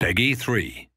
Peggy 3.